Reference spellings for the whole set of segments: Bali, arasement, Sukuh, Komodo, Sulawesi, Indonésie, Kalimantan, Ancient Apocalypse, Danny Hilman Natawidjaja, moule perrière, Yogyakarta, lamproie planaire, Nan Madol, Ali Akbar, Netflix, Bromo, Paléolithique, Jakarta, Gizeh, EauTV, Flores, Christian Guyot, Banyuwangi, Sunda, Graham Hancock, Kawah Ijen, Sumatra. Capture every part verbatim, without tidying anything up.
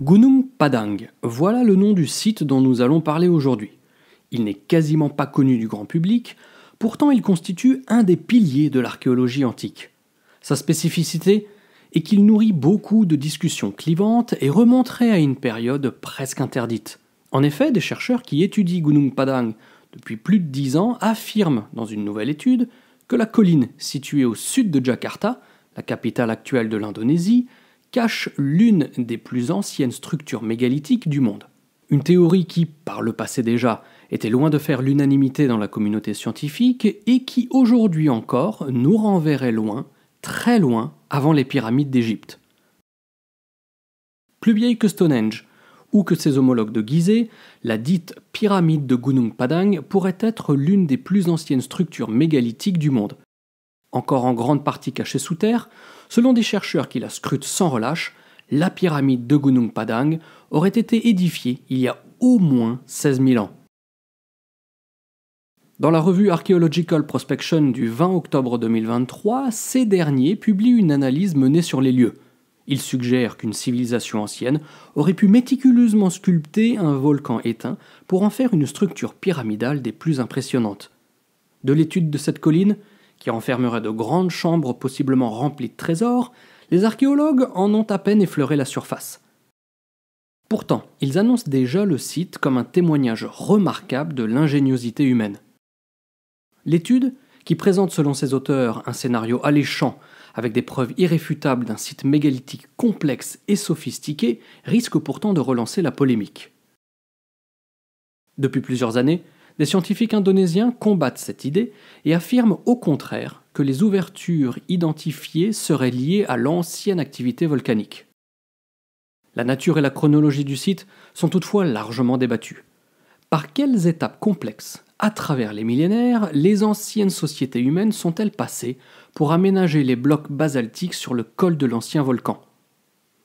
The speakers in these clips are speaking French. Gunung Padang, voilà le nom du site dont nous allons parler aujourd'hui. Il n'est quasiment pas connu du grand public, pourtant il constitue un des piliers de l'archéologie antique. Sa spécificité est qu'il nourrit beaucoup de discussions clivantes et remonterait à une période presque interdite. En effet, des chercheurs qui étudient Gunung Padang depuis plus de dix ans affirment dans une nouvelle étude que la colline située au sud de Jakarta, la capitale actuelle de l'Indonésie, cache l'une des plus anciennes structures mégalithiques du monde. Une théorie qui, par le passé déjà, était loin de faire l'unanimité dans la communauté scientifique et qui, aujourd'hui encore, nous renverrait loin, très loin, avant les pyramides d'Égypte. Plus vieille que Stonehenge, ou que ses homologues de Gizeh, la dite pyramide de Gunung Padang pourrait être l'une des plus anciennes structures mégalithiques du monde. Encore en grande partie cachée sous terre, selon des chercheurs qui la scrutent sans relâche, la pyramide de Gunung Padang aurait été édifiée il y a au moins seize mille ans. Dans la revue Archaeological Prospection du vingt octobre deux mille vingt-trois, ces derniers publient une analyse menée sur les lieux. Ils suggèrent qu'une civilisation ancienne aurait pu méticuleusement sculpter un volcan éteint pour en faire une structure pyramidale des plus impressionnantes. De l'étude de cette colline, qui renfermerait de grandes chambres possiblement remplies de trésors, les archéologues en ont à peine effleuré la surface. Pourtant, ils annoncent déjà le site comme un témoignage remarquable de l'ingéniosité humaine. L'étude, qui présente selon ses auteurs un scénario alléchant avec des preuves irréfutables d'un site mégalithique complexe et sophistiqué, risque pourtant de relancer la polémique. Depuis plusieurs années, des scientifiques indonésiens combattent cette idée et affirment au contraire que les ouvertures identifiées seraient liées à l'ancienne activité volcanique. La nature et la chronologie du site sont toutefois largement débattues. Par quelles étapes complexes, à travers les millénaires, les anciennes sociétés humaines sont-elles passées pour aménager les blocs basaltiques sur le col de l'ancien volcan?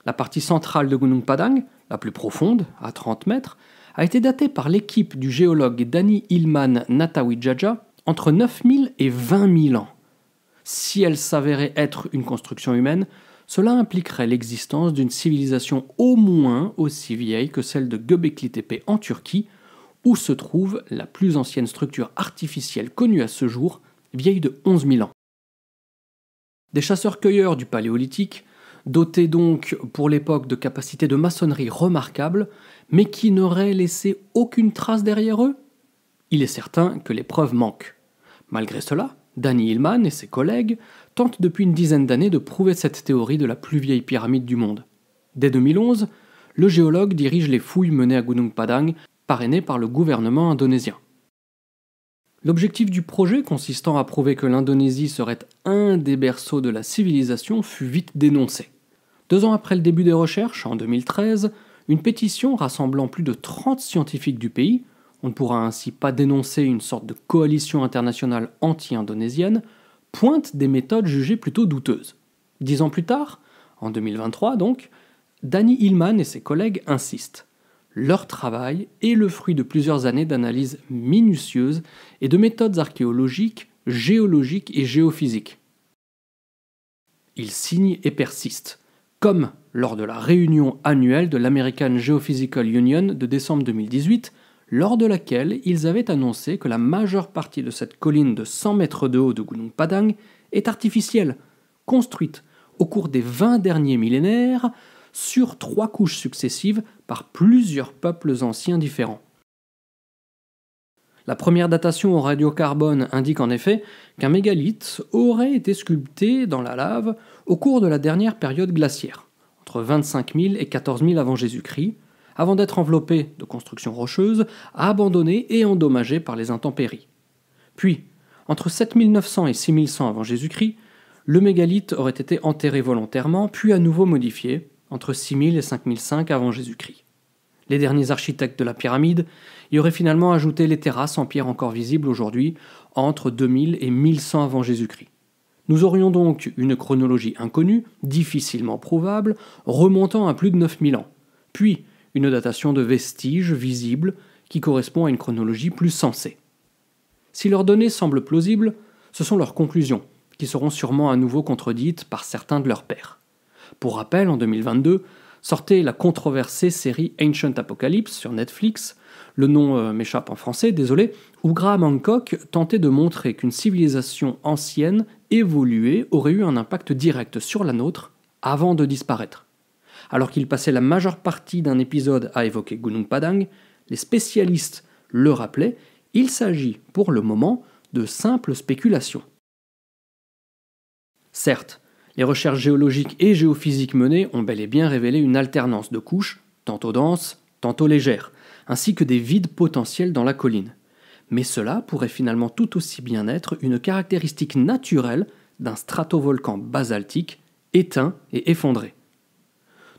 La partie centrale de Gunung Padang, la plus profonde, à trente mètres, a été datée par l'équipe du géologue Danny Hilman Natawidjaja entre neuf mille et vingt mille ans. Si elle s'avérait être une construction humaine, cela impliquerait l'existence d'une civilisation au moins aussi vieille que celle de Göbekli Tepe en Turquie, où se trouve la plus ancienne structure artificielle connue à ce jour, vieille de onze mille ans. Des chasseurs-cueilleurs du Paléolithique, dotés donc pour l'époque de capacités de maçonnerie remarquables, mais qui n'auraient laissé aucune trace derrière eux? Il est certain que les preuves manquent. Malgré cela, Danny Hilman et ses collègues tentent depuis une dizaine d'années de prouver cette théorie de la plus vieille pyramide du monde. Dès deux mille onze, le géologue dirige les fouilles menées à Gunung Padang, parrainé par le gouvernement indonésien. L'objectif du projet, consistant à prouver que l'Indonésie serait un des berceaux de la civilisation, fut vite dénoncé. Deux ans après le début des recherches, en deux mille treize, une pétition rassemblant plus de trente scientifiques du pays, on ne pourra ainsi pas dénoncer une sorte de coalition internationale anti-indonésienne, pointe des méthodes jugées plutôt douteuses. Dix ans plus tard, en deux mille vingt-trois donc, Danny Hilman et ses collègues insistent. Leur travail est le fruit de plusieurs années d'analyses minutieuses et de méthodes archéologiques, géologiques et géophysiques. Ils signent et persistent, comme lors de la réunion annuelle de l'American Geophysical Union de décembre deux mille dix-huit, lors de laquelle ils avaient annoncé que la majeure partie de cette colline de cent mètres de haut de Gunung Padang est artificielle, construite au cours des vingt derniers millénaires, sur trois couches successives par plusieurs peuples anciens différents. La première datation au radiocarbone indique en effet qu'un mégalithe aurait été sculpté dans la lave au cours de la dernière période glaciaire, entre vingt-cinq mille et quatorze mille avant Jésus-Christ, avant d'être enveloppé de constructions rocheuses, abandonné et endommagé par les intempéries. Puis, entre sept mille neuf cents et six mille cent avant Jésus-Christ, le mégalithe aurait été enterré volontairement, puis à nouveau modifié, entre six mille et cinq mille cinq avant Jésus-Christ. Les derniers architectes de la pyramide y auraient finalement ajouté les terrasses en pierre encore visibles aujourd'hui, entre deux mille et mille cent avant Jésus-Christ. Nous aurions donc une chronologie inconnue, difficilement prouvable, remontant à plus de neuf mille ans, puis une datation de vestiges visibles qui correspond à une chronologie plus sensée. Si leurs données semblent plausibles, ce sont leurs conclusions, qui seront sûrement à nouveau contredites par certains de leurs pairs. Pour rappel, en deux mille vingt-deux, sortait la controversée série Ancient Apocalypse sur Netflix, le nom euh, m'échappe en français, désolé, où Graham Hancock tentait de montrer qu'une civilisation ancienne, évoluée, aurait eu un impact direct sur la nôtre avant de disparaître. Alors qu'il passait la majeure partie d'un épisode à évoquer Gunung Padang, les spécialistes le rappelaient, il s'agit pour le moment de simples spéculations. Certes, les recherches géologiques et géophysiques menées ont bel et bien révélé une alternance de couches, tantôt denses, tantôt légères, ainsi que des vides potentiels dans la colline. Mais cela pourrait finalement tout aussi bien être une caractéristique naturelle d'un stratovolcan basaltique éteint et effondré.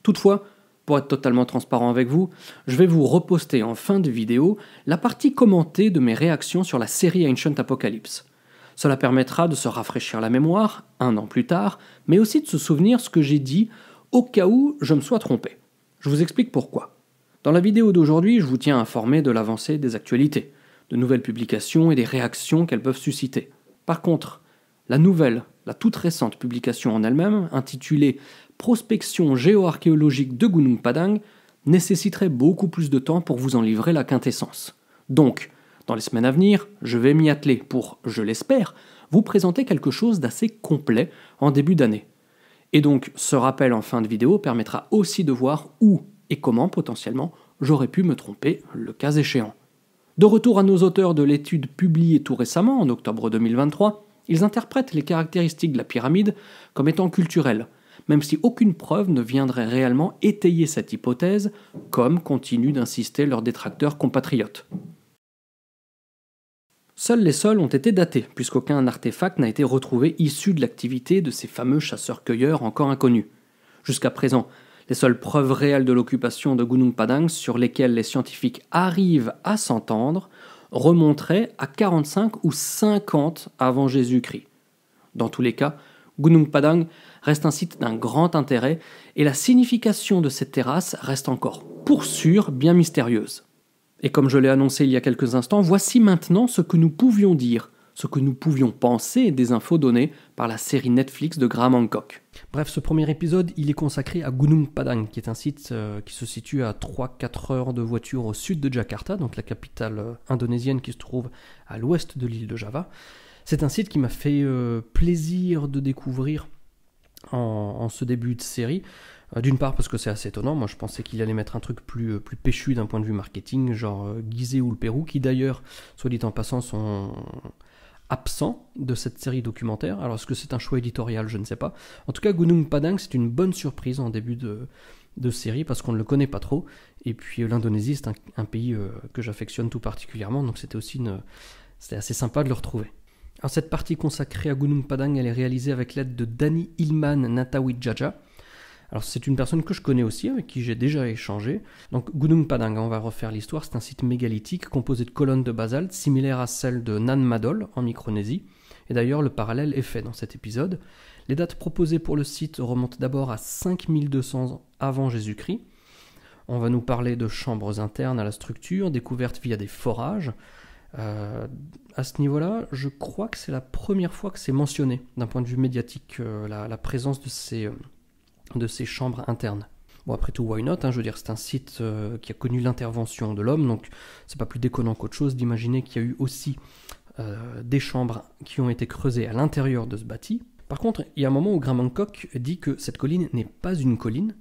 Toutefois, pour être totalement transparent avec vous, je vais vous reposter en fin de vidéo la partie commentée de mes réactions sur la série Ancient Apocalypse. Cela permettra de se rafraîchir la mémoire, un an plus tard, mais aussi de se souvenir ce que j'ai dit au cas où je me sois trompé. Je vous explique pourquoi. Dans la vidéo d'aujourd'hui, je vous tiens informé de l'avancée des actualités, de nouvelles publications et des réactions qu'elles peuvent susciter. Par contre, la nouvelle, la toute récente publication en elle-même, intitulée « Prospection géoarchéologique de Gunung Padang », nécessiterait beaucoup plus de temps pour vous en livrer la quintessence. Donc, dans les semaines à venir, je vais m'y atteler pour, je l'espère, vous présenter quelque chose d'assez complet en début d'année. Et donc, ce rappel en fin de vidéo permettra aussi de voir où et comment, potentiellement, j'aurais pu me tromper le cas échéant. De retour à nos auteurs de l'étude publiée tout récemment, en octobre deux mille vingt-trois, ils interprètent les caractéristiques de la pyramide comme étant culturelles, même si aucune preuve ne viendrait réellement étayer cette hypothèse, comme continuent d'insister leurs détracteurs compatriotes. Seuls les sols ont été datés, puisqu'aucun artefact n'a été retrouvé issu de l'activité de ces fameux chasseurs-cueilleurs encore inconnus. Jusqu'à présent, les seules preuves réelles de l'occupation de Gunung Padang sur lesquelles les scientifiques arrivent à s'entendre remonteraient à quarante-cinq ou cinquante avant Jésus-Christ. Dans tous les cas, Gunung Padang reste un site d'un grand intérêt et la signification de cette terrasse reste encore, pour sûr, bien mystérieuse. Et comme je l'ai annoncé il y a quelques instants, voici maintenant ce que nous pouvions dire, ce que nous pouvions penser des infos données par la série Netflix de Graham Hancock. Bref, ce premier épisode, il est consacré à Gunung Padang, qui est un site euh, qui se situe à trois à quatre heures de voiture au sud de Jakarta, donc la capitale indonésienne qui se trouve à l'ouest de l'île de Java. C'est un site qui m'a fait euh, plaisir de découvrir en, en ce début de série. D'une part parce que c'est assez étonnant, moi je pensais qu'il allait mettre un truc plus, plus péchu d'un point de vue marketing, genre Gizeh ou le Pérou, qui d'ailleurs, soit dit en passant, sont absents de cette série documentaire. Alors est-ce que c'est un choix éditorial, je ne sais pas. En tout cas, Gunung Padang, c'est une bonne surprise en début de, de série, parce qu'on ne le connaît pas trop, et puis l'Indonésie, c'est un, un pays que j'affectionne tout particulièrement, donc c'était aussi une, c'était assez sympa de le retrouver. Alors cette partie consacrée à Gunung Padang, elle est réalisée avec l'aide de Danny Hilman Natawidjaja. Alors c'est une personne que je connais aussi, avec qui j'ai déjà échangé. Donc Gunung Padang, on va refaire l'histoire, c'est un site mégalithique composé de colonnes de basalte similaires à celles de Nan Madol en Micronésie. Et d'ailleurs le parallèle est fait dans cet épisode. Les dates proposées pour le site remontent d'abord à cinq mille deux cents ans avant Jésus-Christ. On va nous parler de chambres internes à la structure, découvertes via des forages. Euh, à ce niveau-là, je crois que c'est la première fois que c'est mentionné d'un point de vue médiatique, euh, la, la présence de ces... Euh, de ces chambres internes. Bon, après tout, why not, hein, je veux dire, c'est un site euh, qui a connu l'intervention de l'homme, donc c'est pas plus déconnant qu'autre chose d'imaginer qu'il y a eu aussi euh, des chambres qui ont été creusées à l'intérieur de ce bâti. Par contre, il y a un moment où Graham Hancock dit que cette colline n'est pas une colline,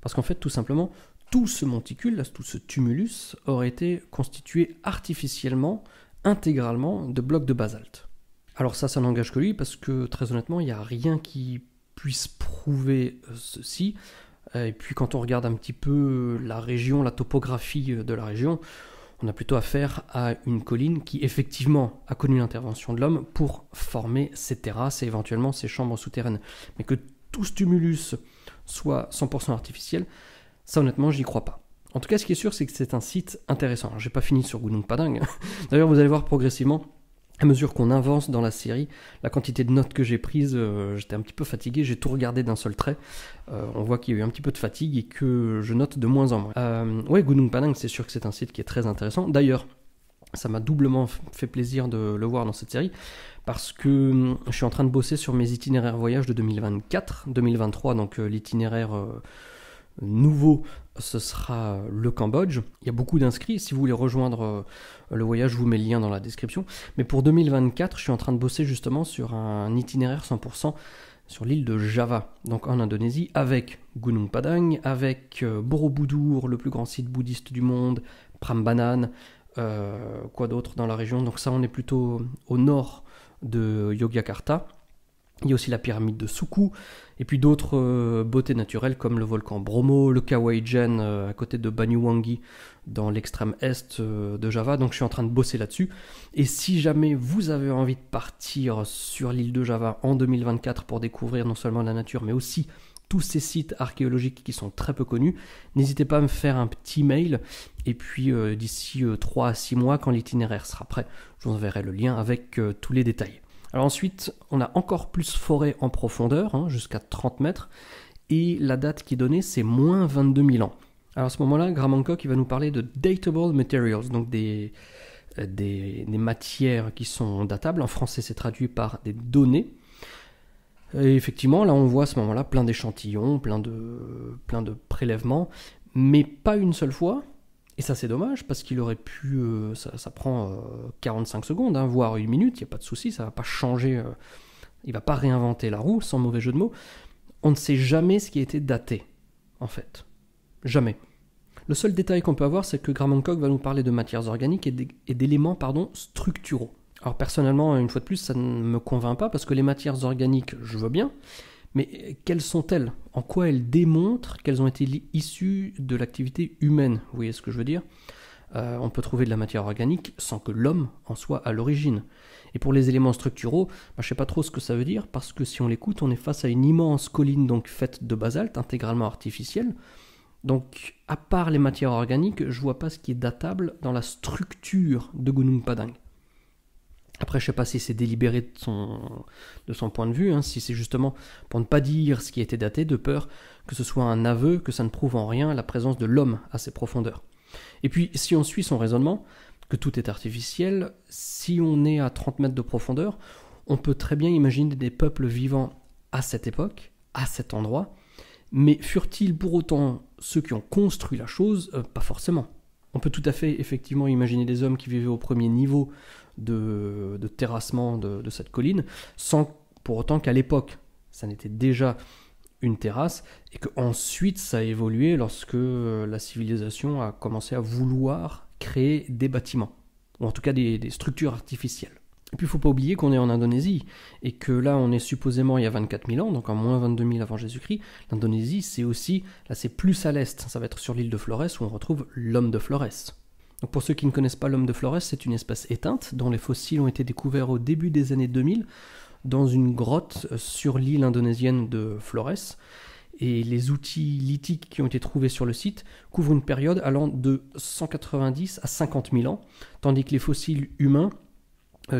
parce qu'en fait, tout simplement, tout ce monticule, tout ce tumulus, aurait été constitué artificiellement, intégralement, de blocs de basalte. Alors ça, ça n'engage que lui, parce que, très honnêtement, il n'y a rien qui puisse prouver ceci, et puis quand on regarde un petit peu la région, la topographie de la région, on a plutôt affaire à une colline qui effectivement a connu l'intervention de l'homme pour former ces terrasses et éventuellement ces chambres souterraines. Mais que tout ce tumulus soit cent pour cent artificiel, ça honnêtement j'y crois pas. En tout cas ce qui est sûr c'est que c'est un site intéressant. Alors j'ai pas fini sur Gunung Padang, d'ailleurs vous allez voir progressivement à mesure qu'on avance dans la série, la quantité de notes que j'ai prises, euh, j'étais un petit peu fatigué, j'ai tout regardé d'un seul trait. Euh, on voit qu'il y a eu un petit peu de fatigue et que je note de moins en moins. Euh, ouais, Gunung Padang, c'est sûr que c'est un site qui est très intéressant. D'ailleurs, ça m'a doublement fait plaisir de le voir dans cette série, parce que je suis en train de bosser sur mes itinéraires voyages de deux mille vingt-quatre, deux mille vingt-trois, donc euh, l'itinéraire... Euh, nouveau, ce sera le Cambodge. Il y a beaucoup d'inscrits. Si vous voulez rejoindre le voyage, je vous mets le lien dans la description. Mais pour deux mille vingt-quatre, je suis en train de bosser justement sur un itinéraire cent pour cent sur l'île de Java, donc en Indonésie, avec Gunung Padang, avec Borobudur, le plus grand site bouddhiste du monde, Prambanan, euh, quoi d'autre dans la région. Donc ça, on est plutôt au nord de Yogyakarta. Il y a aussi la pyramide de Sukuh, et puis d'autres euh, beautés naturelles comme le volcan Bromo, le Kawah Ijen euh, à côté de Banyuwangi, dans l'extrême est euh, de Java. Donc je suis en train de bosser là-dessus. Et si jamais vous avez envie de partir sur l'île de Java en deux mille vingt-quatre pour découvrir non seulement la nature, mais aussi tous ces sites archéologiques qui sont très peu connus, n'hésitez pas à me faire un petit mail. Et puis euh, d'ici euh, trois à six mois, quand l'itinéraire sera prêt, je vous enverrai le lien avec euh, tous les détails. Alors ensuite, on a encore plus forêt en profondeur, hein, jusqu'à trente mètres, et la date qui est donnée, c'est moins vingt-deux mille ans. Alors à ce moment-là, Graham Hancock il va nous parler de datable materials, donc des, des, des matières qui sont datables. En français, c'est traduit par des données. Et effectivement, là, on voit à ce moment-là plein d'échantillons, plein de, plein de prélèvements, mais pas une seule fois. Et ça, c'est dommage, parce qu'il aurait pu... Euh, ça, ça prend euh, quarante-cinq secondes, hein, voire une minute, il n'y a pas de souci, ça ne va pas changer, euh, il ne va pas réinventer la roue, sans mauvais jeu de mots. On ne sait jamais ce qui a été daté, en fait. Jamais. Le seul détail qu'on peut avoir, c'est que Graham Hancock va nous parler de matières organiques et d'éléments pardon, structuraux. Alors personnellement, une fois de plus, ça ne me convainc pas, parce que les matières organiques, je veux bien, mais quelles sont-elles? En quoi elles démontrent qu'elles ont été issues de l'activité humaine? Vous voyez ce que je veux dire? euh, On peut trouver de la matière organique sans que l'homme en soit à l'origine. Et pour les éléments structuraux, bah, je ne sais pas trop ce que ça veut dire, parce que si on l'écoute, on est face à une immense colline donc faite de basalte, intégralement artificielle. Donc, à part les matières organiques, je ne vois pas ce qui est datable dans la structure de Gunung Padang. Après, je ne sais pas si c'est délibéré de son, de son point de vue, hein, si c'est justement pour ne pas dire ce qui a été daté, de peur que ce soit un aveu, que ça ne prouve en rien la présence de l'homme à ces profondeurs. Et puis, si on suit son raisonnement, que tout est artificiel, si on est à trente mètres de profondeur, on peut très bien imaginer des peuples vivants à cette époque, à cet endroit, mais furent-ils pour autant ceux qui ont construit la chose? euh, Pas forcément. On peut tout à fait effectivement imaginer des hommes qui vivaient au premier niveau de, de terrassement de, de cette colline, sans pour autant qu'à l'époque, ça n'était déjà une terrasse, et qu'ensuite ça a évolué lorsque la civilisation a commencé à vouloir créer des bâtiments, ou en tout cas des, des structures artificielles. Et puis il ne faut pas oublier qu'on est en Indonésie, et que là on est supposément il y a vingt-quatre mille ans, donc en moins vingt-deux mille avant Jésus-Christ. L'Indonésie c'est aussi, là c'est plus à l'est, ça va être sur l'île de Flores où on retrouve l'homme de Flores. Donc pour ceux qui ne connaissent pas l'homme de Flores, c'est une espèce éteinte dont les fossiles ont été découverts au début des années deux mille dans une grotte sur l'île indonésienne de Flores, et les outils lithiques qui ont été trouvés sur le site couvrent une période allant de cent quatre-vingt-dix à cinquante mille ans, tandis que les fossiles humains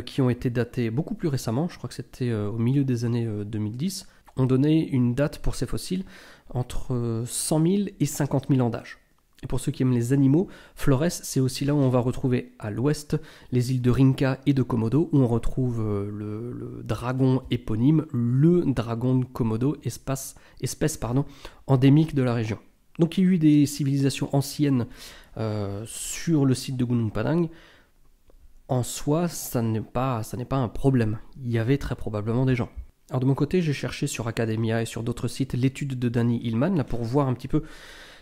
qui ont été datés beaucoup plus récemment, je crois que c'était au milieu des années deux mille dix, ont donné une date pour ces fossiles entre cent mille et cinquante mille ans d'âge. Et pour ceux qui aiment les animaux, Flores, c'est aussi là où on va retrouver à l'ouest les îles de Rinca et de Komodo, où on retrouve le, le dragon éponyme, le dragon de Komodo, espace, espèce pardon, endémique de la région. Donc il y a eu des civilisations anciennes euh, sur le site de Gunung Padang. En soi, ça n'est pas, ça n'est pas un problème. Il y avait très probablement des gens. Alors de mon côté, j'ai cherché sur Academia et sur d'autres sites l'étude de Danny Hilman, là, pour voir un petit peu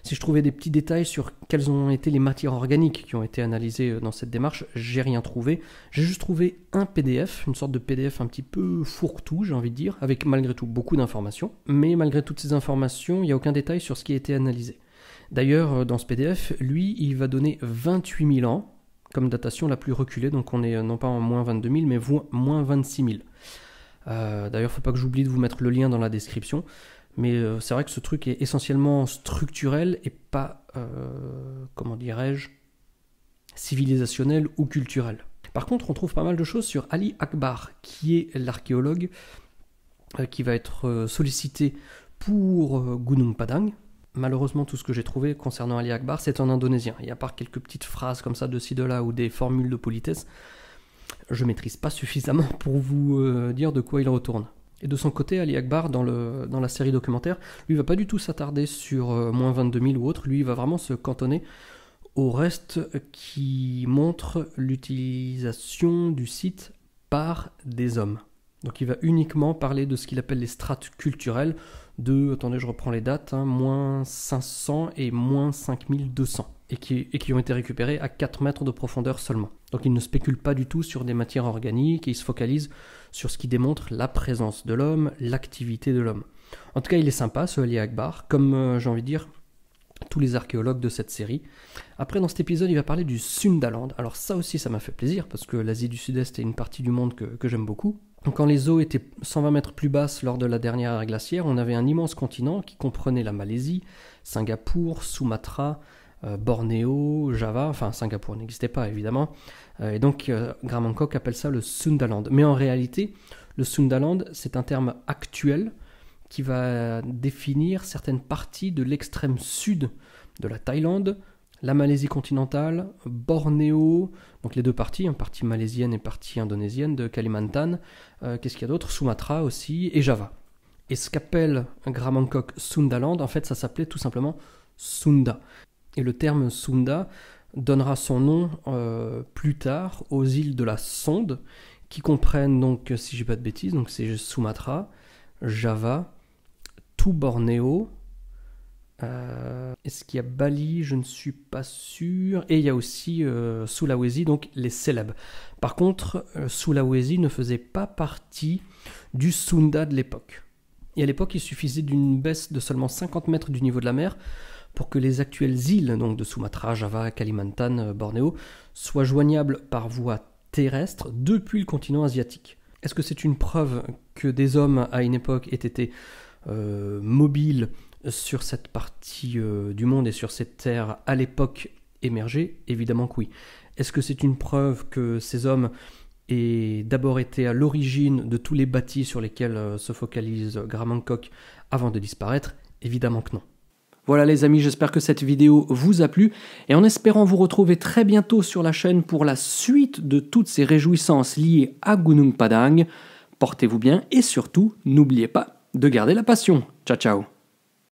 si je trouvais des petits détails sur quelles ont été les matières organiques qui ont été analysées dans cette démarche. J'ai rien trouvé. J'ai juste trouvé un P D F, une sorte de P D F un petit peu fourre-tout, j'ai envie de dire, avec malgré tout beaucoup d'informations. Mais malgré toutes ces informations, il n'y a aucun détail sur ce qui a été analysé. D'ailleurs, dans ce P D F, lui, il va donner vingt-huit mille ans, comme datation la plus reculée, donc on est non pas en moins vingt-deux mille, mais moins vingt-six mille. Euh, D'ailleurs, il ne faut pas que j'oublie de vous mettre le lien dans la description, mais euh, c'est vrai que ce truc est essentiellement structurel et pas, euh, comment dirais-je, civilisationnel ou culturel. Par contre, on trouve pas mal de choses sur Ali Akbar, qui est l'archéologue euh, qui va être euh, sollicité pour euh, Gunung Padang. Malheureusement, tout ce que j'ai trouvé concernant Ali Akbar, c'est en indonésien. Et à part quelques petites phrases comme ça de ci, de là, ou des formules de politesse, je ne maîtrise pas suffisamment pour vous euh, dire de quoi il retourne. Et de son côté, Ali Akbar, dans, le, dans la série documentaire, lui ne va pas du tout s'attarder sur euh, moins vingt-deux mille ou autre, lui il va vraiment se cantonner au reste qui montre l'utilisation du site par des hommes. Donc il va uniquement parler de ce qu'il appelle les strates culturelles de, attendez je reprends les dates, hein, moins cinq cents et moins cinq mille deux cents, et qui, et qui ont été récupérés à quatre mètres de profondeur seulement. Donc il ne spécule pas du tout sur des matières organiques, et il se focalise sur ce qui démontre la présence de l'homme, l'activité de l'homme. En tout cas il est sympa ce Ali Akbar, comme euh, j'ai envie de dire tous les archéologues de cette série. Après dans cet épisode il va parler du Sundaland, alors ça aussi ça m'a fait plaisir, parce que l'Asie du Sud-Est est une partie du monde que, que j'aime beaucoup. Quand les eaux étaient cent vingt mètres plus basses lors de la dernière ère glaciaire, on avait un immense continent qui comprenait la Malaisie, Singapour, Sumatra, euh, Bornéo, Java, enfin Singapour n'existait pas évidemment, euh, et donc euh, Graham Hancock appelle ça le Sundaland. Mais en réalité, le Sundaland c'est un terme actuel qui va définir certaines parties de l'extrême sud de la Thaïlande, la Malaisie continentale, Bornéo, donc les deux parties, hein, partie malaisienne et partie indonésienne de Kalimantan, euh, qu'est-ce qu'il y a d'autre, Sumatra aussi, et Java. Et ce qu'appelle Graham Hancock Sundaland, en fait ça s'appelait tout simplement Sunda. Et le terme Sunda donnera son nom euh, plus tard aux îles de la Sonde, qui comprennent donc, si j'ai pas de bêtises, donc c'est Sumatra, Java, tout Bornéo, Euh, est-ce qu'il y a Bali? Je ne suis pas sûr. Et il y a aussi euh, Sulawesi, donc les Célèbes. Par contre, euh, Sulawesi ne faisait pas partie du Sunda de l'époque. Et à l'époque, il suffisait d'une baisse de seulement cinquante mètres du niveau de la mer pour que les actuelles îles donc de Sumatra, Java, Kalimantan, euh, Bornéo soient joignables par voie terrestre depuis le continent asiatique. Est-ce que c'est une preuve que des hommes à une époque aient été euh, mobiles sur cette partie euh, du monde et sur ces terres à l'époque émergées? Évidemment que oui. Est-ce que c'est une preuve que ces hommes aient d'abord été à l'origine de tous les bâtis sur lesquels euh, se focalise Graham Hancock avant de disparaître? Évidemment que non. Voilà les amis, j'espère que cette vidéo vous a plu et en espérant vous retrouver très bientôt sur la chaîne pour la suite de toutes ces réjouissances liées à Gunung Padang. Portez-vous bien et surtout, n'oubliez pas de garder la passion. Ciao ciao.